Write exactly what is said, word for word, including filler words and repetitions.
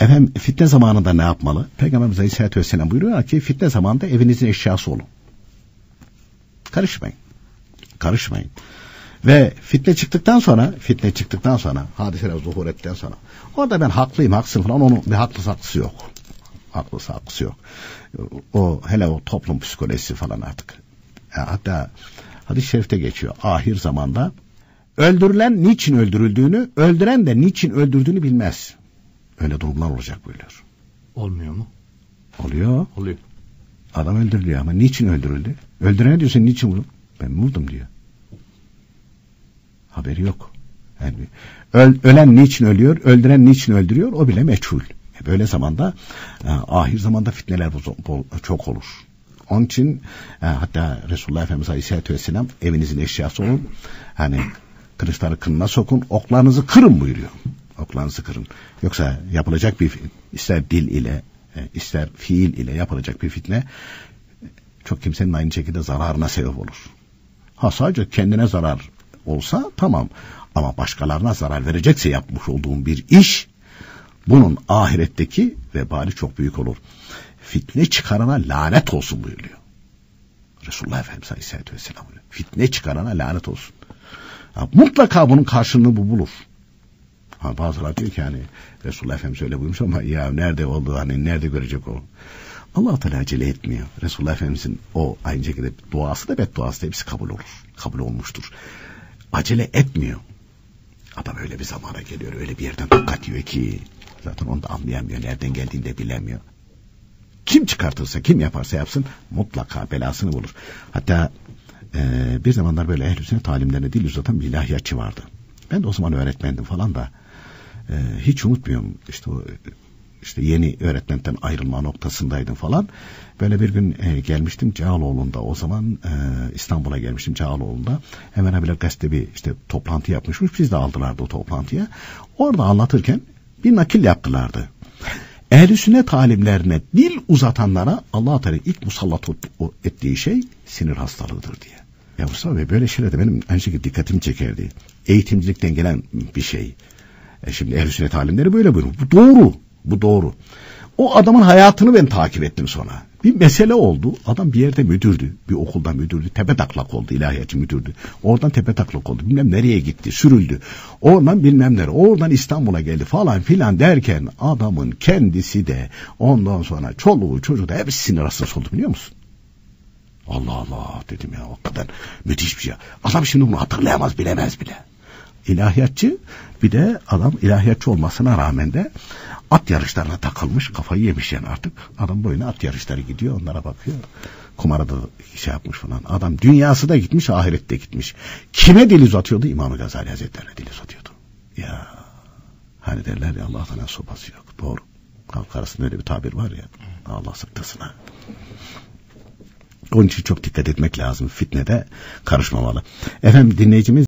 Efendim fitne zamanında ne yapmalı? Peygamberimiz Aleyhisselatü Vesselam buyuruyor ki fitne zamanında evinizin eşyası olun. Karışmayın. Karışmayın. Ve fitne çıktıktan sonra, fitne çıktıktan sonra, hadiseler zuhur ettikten sonra, orada ben haklıyım, haksın falan, onun bir haklısı haklısı yok. Haklısı haklısı yok. O, hele o toplum psikolojisi falan artık. Ya hatta hadis-i şerifte geçiyor. Ahir zamanda öldürülen niçin öldürüldüğünü, öldüren de niçin öldürdüğünü bilmez. Öyle durumlar olacak buyuruyor. Olmuyor mu? Oluyor. Oluyor. Adam öldürülüyor ama niçin öldürüldü? Öldürene diyorsun niçin vurdun? Ben vurdum diyor. Haberi yok. Yani öl, ölen niçin ölüyor, öldüren niçin öldürüyor o bile meçhul. Böyle zamanda e, ahir zamanda fitneler çok olur. Onun için e, hatta Resulullah Efendimiz Aleyhisselatü Vesselam evinizin eşyası olun. Hani kılıçları kınına sokun, oklarınızı kırın buyuruyor. Oklarınızı kırın. Yoksa yapılacak bir ister dil ile e, ister fiil ile yapılacak bir fitne çok kimsenin aynı şekilde zararına sebep olur. Ha sadece kendine zarar olsa tamam ama başkalarına zarar verecekse yapmış olduğun bir iş bunun ahiretteki vebali çok büyük olur. Fitne çıkarana lanet olsun buyuruyor. Resulullah Efendimiz Aleyhisselatü Vesselam buyuruyor. Fitne çıkarana lanet olsun. Ya, mutlaka bunun karşılığını bu bulur. Ha, bazıları diyor ki hani Resulullah Efendimiz öyle buyurmuş ama ya nerede oldu hani nerede görecek o? Allah-u Teala acele etmiyor. Resulullah Efendimiz'in o aynı şekilde duası da bedduası da hepsi kabul olur. Kabul olmuştur. Acele etmiyor. Adam öyle bir zamana geliyor, öyle bir yerden tokat yiyor ki zaten onu da anlayamıyor, nereden geldiğini de bilemiyor. Kim çıkartırsa, kim yaparsa yapsın mutlaka belasını bulur. Hatta e, bir zamanlar böyle ehl-i sünnet talimlerine dil uzatan bir ilahiyatçı vardı. Ben de o zaman öğretmendim falan da e, hiç unutmuyorum işte o işte yeni öğretmenden ayrılma noktasındaydım falan. Böyle bir gün e, gelmiştim Cağaloğlu'nda. O zaman e, İstanbul'a gelmiştim Cağaloğlu'nda. Hemen hemen gazete bir işte toplantı yapmışmış. Biz de aldılardı o toplantıya. Orada anlatırken bir nakil yaptılardı. Ehl-i sünnet alimlerine dil uzatanlara Allah-u Teala ilk musallat ettiği şey sinir hastalığıdır diye. Ya Mustafa Bey böyle şeyler de benim aynı şekilde dikkatimi çekerdi. Eğitimcilikten gelen bir şey. E şimdi ehl-i sünnet alimleri böyle buyuruyor. Bu doğru. Bu doğru. O adamın hayatını ben takip ettim sonra. Bir mesele oldu. Adam bir yerde müdürdü. Bir okulda müdürdü. Tepe taklak oldu. İlahiyatçı müdürdü. Oradan tepe taklak oldu. Bilmem nereye gitti. Sürüldü. Oradan bilmem nereye. Oradan İstanbul'a geldi falan filan derken adamın kendisi de ondan sonra çoluğu çocuğu da hepsi sinir hastası oldu biliyor musun? Allah Allah dedim ya o kadar müthiş bir şey. Adam şimdi bunu hatırlayamaz bilemez bile. İlahiyatçı bir de adam ilahiyatçı olmasına rağmen de at yarışlarına takılmış kafayı yemiş yani artık adam boyuna at yarışları gidiyor onlara bakıyor kumara da şey yapmış falan adam dünyası da gitmiş ahirette gitmiş kime dil uzatıyordu İmam-ı Gazali Hazretleri'ne dil uzatıyordu ya hani derler ya Allah Teala sopası yok doğru halk arasında öyle bir tabir var ya Allah sıktasına onun için çok dikkat etmek lazım fitnede karışmamalı efendim dinleyicimiz